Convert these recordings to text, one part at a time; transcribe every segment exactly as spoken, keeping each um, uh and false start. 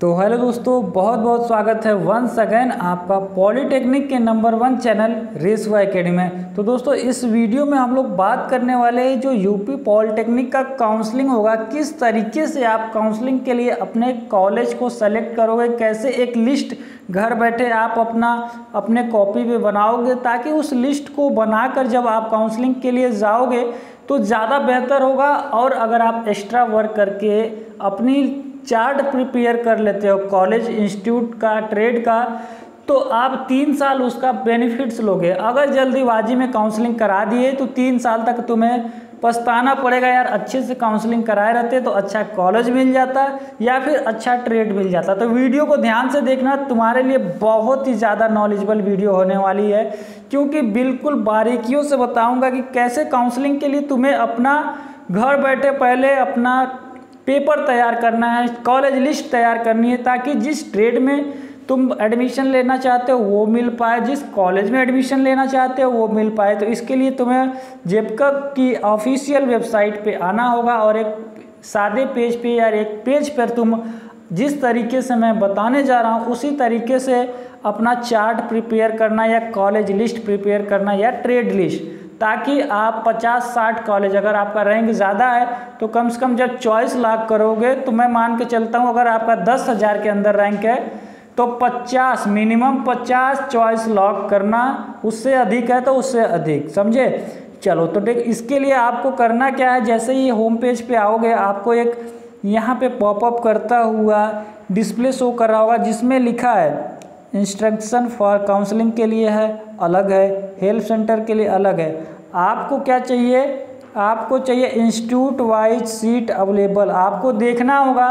तो हेलो दोस्तों, बहुत बहुत स्वागत है वंस अगेन आपका पॉलीटेक्निक के नंबर वन चैनल रेसवा एकेडमी में। तो दोस्तों इस वीडियो में हम लोग बात करने वाले हैं जो यूपी पॉलीटेक्निक का काउंसलिंग होगा, किस तरीके से आप काउंसलिंग के लिए अपने कॉलेज को सेलेक्ट करोगे, कैसे एक लिस्ट घर बैठे आप अपना अपने कॉपी पे बनाओगे, ताकि उस लिस्ट को बनाकर जब आप काउंसलिंग के लिए जाओगे तो ज़्यादा बेहतर होगा। और अगर आप एक्स्ट्रा वर्क करके अपनी चार्ट प्रिपेयर कर लेते हो कॉलेज इंस्टीट्यूट का, ट्रेड का, तो आप तीन साल उसका बेनिफिट्स लोगे। अगर जल्दीबाजी में काउंसलिंग करा दिए तो तीन साल तक तुम्हें पछताना पड़ेगा, यार अच्छे से काउंसलिंग कराए रहते तो अच्छा कॉलेज मिल जाता या फिर अच्छा ट्रेड मिल जाता। तो वीडियो को ध्यान से देखना, तुम्हारे लिए बहुत ही ज़्यादा नॉलेजेबल वीडियो होने वाली है, क्योंकि बिल्कुल बारीकियों से बताऊँगा कि कैसे काउंसलिंग के लिए तुम्हें अपना घर बैठे पहले अपना पेपर तैयार करना है, कॉलेज लिस्ट तैयार करनी है, ताकि जिस ट्रेड में तुम एडमिशन लेना चाहते हो वो मिल पाए, जिस कॉलेज में एडमिशन लेना चाहते हो वो मिल पाए। तो इसके लिए तुम्हें जेकअप की ऑफिशियल वेबसाइट पे आना होगा और एक सादे पेज पे या एक पेज पर तुम जिस तरीके से मैं बताने जा रहा हूँ उसी तरीके से अपना चार्ट प्रिपेयर करना या कॉलेज लिस्ट प्रिपेयर करना या ट्रेड लिस्ट, ताकि आप पचास साठ कॉलेज, अगर आपका रैंक ज़्यादा है तो कम से कम जब चॉइस लाख करोगे तो मैं मान के चलता हूँ अगर आपका दस हज़ार के अंदर रैंक है तो पचास मिनिमम पचास चॉइस लॉक करना, उससे अधिक है तो उससे अधिक, समझे। चलो तो देख, इसके लिए आपको करना क्या है, जैसे ही होम पेज पे आओगे आपको एक यहाँ पे पॉपअप करता हुआ डिस्प्ले शो कर रहा होगा जिसमें लिखा है इंस्ट्रक्शन फॉर काउंसलिंग के लिए है अलग है, हेल्प सेंटर के लिए अलग है। आपको क्या चाहिए, आपको चाहिए इंस्टीट्यूट वाइज सीट अवेलेबल। आपको देखना होगा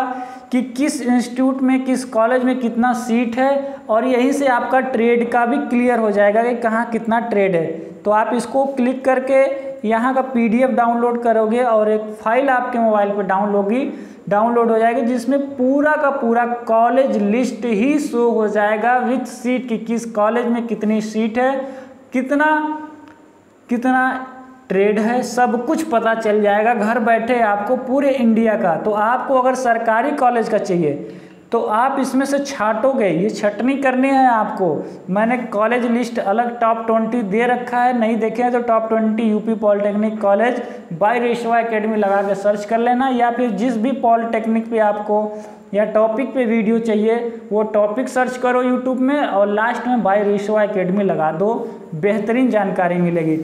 कि किस इंस्टीट्यूट में, किस कॉलेज में कितना सीट है और यहीं से आपका ट्रेड का भी क्लियर हो जाएगा कि कहाँ कितना ट्रेड है। तो आप इसको क्लिक करके यहाँ का पीडीएफ डाउनलोड करोगे और एक फ़ाइल आपके मोबाइल पर डाउनलोड होगी डाउनलोड हो जाएगी जिसमें पूरा का पूरा कॉलेज लिस्ट ही शो हो जाएगा विथ सीट की, किस कॉलेज में कितनी सीट है, कितना कितना ट्रेड है, सब कुछ पता चल जाएगा घर बैठे आपको पूरे इंडिया का। तो आपको अगर सरकारी कॉलेज का चाहिए तो आप इसमें से छांटोगे, ये छटनी करनी है आपको। मैंने कॉलेज लिस्ट अलग टॉप ट्वेंटी दे रखा है, नहीं देखे हैं तो top twenty UP polytechnic college by रेसवा academy लगा के सर्च कर लेना, या फिर जिस भी पॉलिटेक्निक पे आपको या टॉपिक पे वीडियो चाहिए वो टॉपिक सर्च करो यूट्यूब में और लास्ट में बाय रेसवा एकेडमी लगा दो, बेहतरीन जानकारी मिलेगी,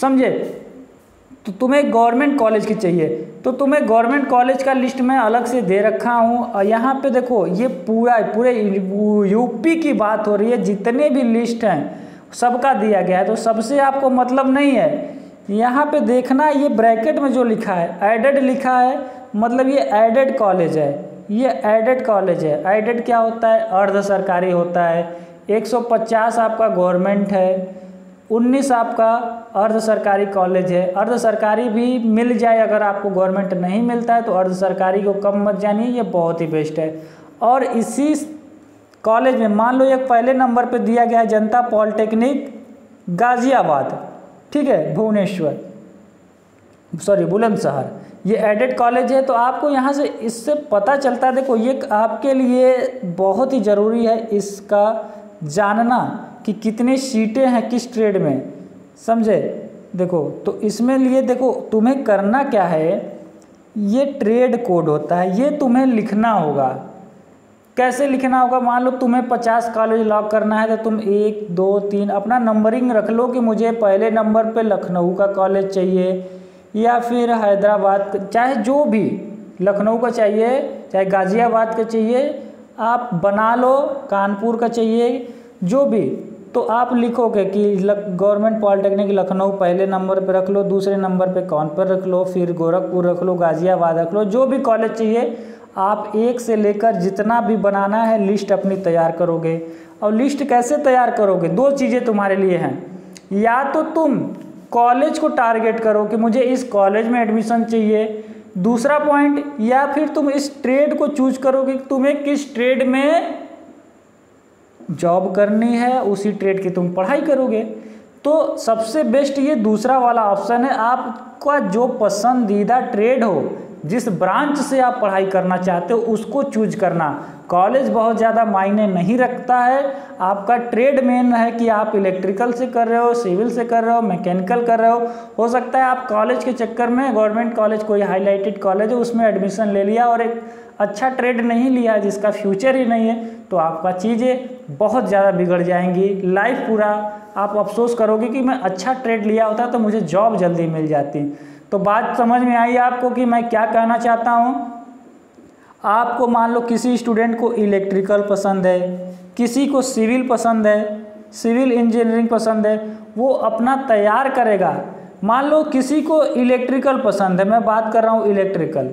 समझे। तो तुम्हें गवर्नमेंट कॉलेज की चाहिए तो तुम्हें गवर्नमेंट कॉलेज का लिस्ट मैं अलग से दे रखा हूँ। और यहाँ पे देखो ये पूरा पूरे यूपी की बात हो रही है, जितने भी लिस्ट हैं सबका दिया गया है, तो सबसे आपको मतलब नहीं है। यहाँ पे देखना ये ब्रैकेट में जो लिखा है एडेड लिखा है, मतलब ये एडेड कॉलेज है, ये एडेड कॉलेज है। एडेड क्या होता है, अर्ध सरकारी होता है। एक सौ पचास आपका गवर्नमेंट है, उन्नीस आपका अर्ध सरकारी कॉलेज है। अर्ध सरकारी भी मिल जाए, अगर आपको गवर्नमेंट नहीं मिलता है तो अर्ध सरकारी को कम मत जानिए, ये बहुत ही बेस्ट है। और इसी कॉलेज में मान लो एक पहले नंबर पे दिया गया है जनता पॉलिटेक्निक गाज़ियाबाद, ठीक है, भुवनेश्वर सॉरी बुलंदशहर, ये एडेड कॉलेज है। तो आपको यहाँ से इससे पता चलता है, देखो ये आपके लिए बहुत ही ज़रूरी है इसका जानना कि कितने सीटें हैं किस ट्रेड में, समझे। देखो तो इसमें लिए देखो तुम्हें करना क्या है, ये ट्रेड कोड होता है, ये तुम्हें लिखना होगा। कैसे लिखना होगा, मान लो तुम्हें पचास कॉलेज लॉक करना है तो तुम एक दो तीन अपना नंबरिंग रख लो कि मुझे पहले नंबर पे लखनऊ का कॉलेज चाहिए या फिर हैदराबाद, चाहे जो भी, लखनऊ का चाहिए चाहे गाज़ियाबाद का चाहिए, आप बना लो, कानपुर का चाहिए, जो भी। तो आप लिखोगे कि गवर्नमेंट पॉलिटेक्निक लखनऊ पहले नंबर पर रख लो, दूसरे नंबर पे कानपुर रख लो, फिर गोरखपुर रख लो, गाज़ियाबाद रख लो, जो भी कॉलेज चाहिए आप एक से लेकर जितना भी बनाना है लिस्ट अपनी तैयार करोगे। और लिस्ट कैसे तैयार करोगे, दो चीज़ें तुम्हारे लिए हैं, या तो तुम कॉलेज को टारगेट करो कि मुझे इस कॉलेज में एडमिशन चाहिए, दूसरा पॉइंट, या फिर तुम इस ट्रेड को चूज करोगे कि तुम्हें किस ट्रेड में जॉब करनी है, उसी ट्रेड की तुम पढ़ाई करोगे। तो सबसे बेस्ट ये दूसरा वाला ऑप्शन है, आपका जो पसंदीदा ट्रेड हो जिस ब्रांच से आप पढ़ाई करना चाहते हो उसको चूज करना। कॉलेज बहुत ज़्यादा मायने नहीं रखता है, आपका ट्रेड मेन है कि आप इलेक्ट्रिकल से कर रहे हो, सिविल से कर रहे हो, मैकेनिकल कर रहे हो। हो सकता है आप कॉलेज के चक्कर में गवर्नमेंट कॉलेज कोई हाईलाइटेड कॉलेज है उसमें एडमिशन ले लिया और एक अच्छा ट्रेड नहीं लिया जिसका फ्यूचर ही नहीं है, तो आपका चीज़ें बहुत ज़्यादा बिगड़ जाएंगी। लाइफ पूरा आप अफसोस करोगे कि मैं अच्छा ट्रेड लिया होता तो मुझे जॉब जल्दी मिल जाती। तो बात समझ में आई आपको कि मैं क्या कहना चाहता हूँ। आपको मान लो किसी स्टूडेंट को इलेक्ट्रिकल पसंद है, किसी को सिविल पसंद है, सिविल इंजीनियरिंग पसंद है, वो अपना तैयार करेगा। मान लो किसी को इलेक्ट्रिकल पसंद है, मैं बात कर रहा हूँ इलेक्ट्रिकल,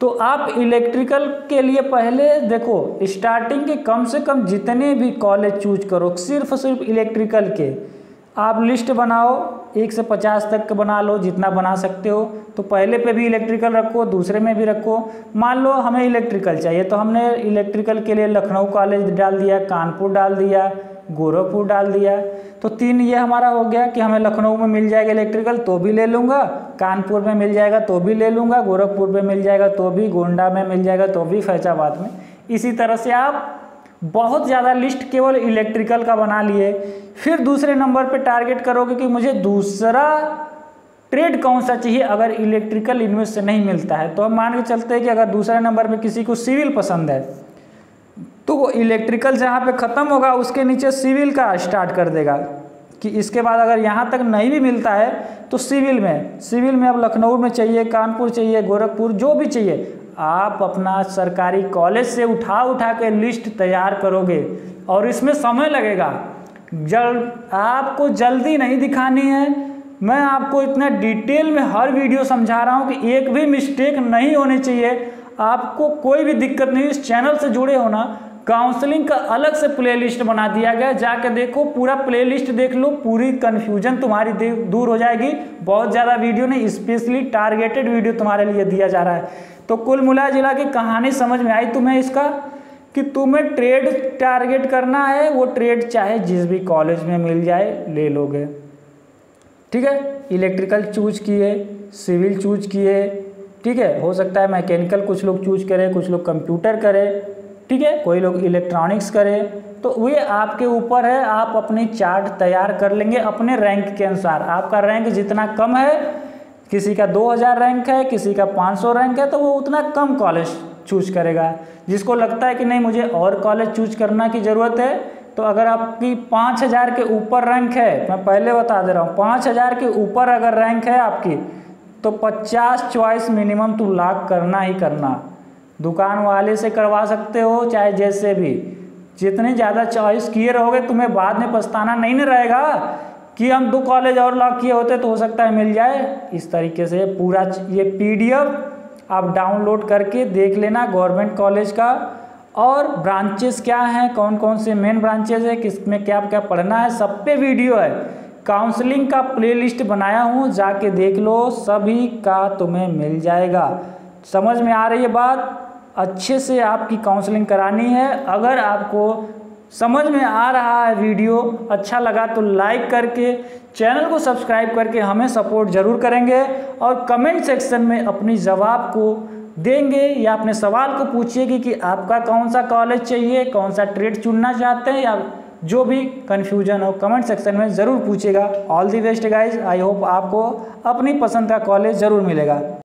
तो आप इलेक्ट्रिकल के लिए पहले देखो स्टार्टिंग के कम से कम जितने भी कॉलेज चूज करो सिर्फ सिर्फ इलेक्ट्रिकल के आप लिस्ट बनाओ, एक से पचास तक बना लो जितना बना सकते हो। तो पहले पे भी इलेक्ट्रिकल रखो, दूसरे में भी रखो। मान लो हमें इलेक्ट्रिकल चाहिए तो हमने इलेक्ट्रिकल के लिए लखनऊ कॉलेज डाल दिया, कानपुर डाल दिया, गोरखपुर डाल दिया, तो तीन ये हमारा हो गया कि हमें लखनऊ में मिल जाएगा इलेक्ट्रिकल तो भी ले लूँगा, कानपुर में मिल जाएगा तो भी ले लूँगा, गोरखपुर में मिल जाएगा तो भी, गोंडा में मिल जाएगा तो भी, फैजाबाद में। इसी तरह से आप बहुत ज़्यादा लिस्ट केवल इलेक्ट्रिकल का बना लिए। फिर दूसरे नंबर पे टारगेट करोगे कि मुझे दूसरा ट्रेड कौन सा चाहिए अगर इलेक्ट्रिकल इनमें से नहीं मिलता है। तो हम मान के चलते हैं कि अगर दूसरे नंबर पे किसी को सिविल पसंद है तो वो इलेक्ट्रिकल जहाँ पे ख़त्म होगा उसके नीचे सिविल का स्टार्ट कर देगा कि इसके बाद अगर यहाँ तक नहीं भी मिलता है तो सिविल में सिविल में अब लखनऊ में चाहिए, कानपुर चाहिए, गोरखपुर, जो भी चाहिए आप अपना सरकारी कॉलेज से उठा उठा के लिस्ट तैयार करोगे और इसमें समय लगेगा। जल आपको जल्दी नहीं दिखानी है, मैं आपको इतना डिटेल में हर वीडियो समझा रहा हूँ कि एक भी मिस्टेक नहीं होनी चाहिए। आपको कोई भी दिक्कत नहीं, इस चैनल से जुड़े होना। काउंसलिंग का अलग से प्लेलिस्ट बना दिया गया, जाके देखो, पूरा प्लेलिस्ट देख लो, पूरी कन्फ्यूजन तुम्हारी दूर हो जाएगी। बहुत ज़्यादा वीडियो नहीं, स्पेशली टारगेटेड वीडियो तुम्हारे लिए दिया जा रहा है। तो कुल मिला जुला के कहानी समझ में आई तुम्हें इसका कि तुम्हें ट्रेड टारगेट करना है, वो ट्रेड चाहे जिस भी कॉलेज में मिल जाए ले लोगे। ठीक है, इलेक्ट्रिकल चूज किए, सिविल चूज किए, ठीक है, हो सकता है मैकेनिकल कुछ लोग चूज करें, कुछ लोग कंप्यूटर करें, ठीक है, कोई लोग इलेक्ट्रॉनिक्स करें, तो ये आपके ऊपर है। आप अपनी चार्ट तैयार कर लेंगे अपने रैंक के अनुसार। आपका रैंक जितना कम है, किसी का दो हज़ार रैंक है, किसी का पाँच सौ रैंक है, तो वो उतना कम कॉलेज चूज करेगा। जिसको लगता है कि नहीं मुझे और कॉलेज चूज करना की ज़रूरत है, तो अगर आपकी पाँच हज़ार के ऊपर रैंक है, मैं पहले बता दे रहा हूँ, पाँच हज़ार के ऊपर अगर रैंक है आपकी तो पचास चॉइस मिनिमम तुम लाख करना ही करना। दुकान वाले से करवा सकते हो, चाहे जैसे भी, जितने ज़्यादा चॉइस किए रहोगे तुम्हें बाद में पछताना नहीं ना रहेगा कि हम दो कॉलेज और लॉक किए होते तो हो सकता है मिल जाए। इस तरीके से पूरा ये पीडीएफ आप डाउनलोड करके देख लेना गवर्नमेंट कॉलेज का, और ब्रांचेस क्या हैं, कौन कौन से मेन ब्रांचेस है, किस में क्या क्या पढ़ना है, सब पे वीडियो है। काउंसलिंग का प्लेलिस्ट बनाया हूँ, जाके देख लो, सभी का तुम्हें मिल जाएगा। समझ में आ रही है बात? अच्छे से आपकी काउंसलिंग करानी है। अगर आपको समझ में आ रहा है वीडियो अच्छा लगा तो लाइक करके चैनल को सब्सक्राइब करके हमें सपोर्ट ज़रूर करेंगे, और कमेंट सेक्शन में अपनी जवाब को देंगे या अपने सवाल को पूछिएगी कि आपका कौन सा कॉलेज चाहिए, कौन सा ट्रेड चुनना चाहते हैं, या जो भी कन्फ्यूजन हो कमेंट सेक्शन में ज़रूर पूछेगा। All the best guys, I hope आपको अपनी पसंद का कॉलेज ज़रूर मिलेगा।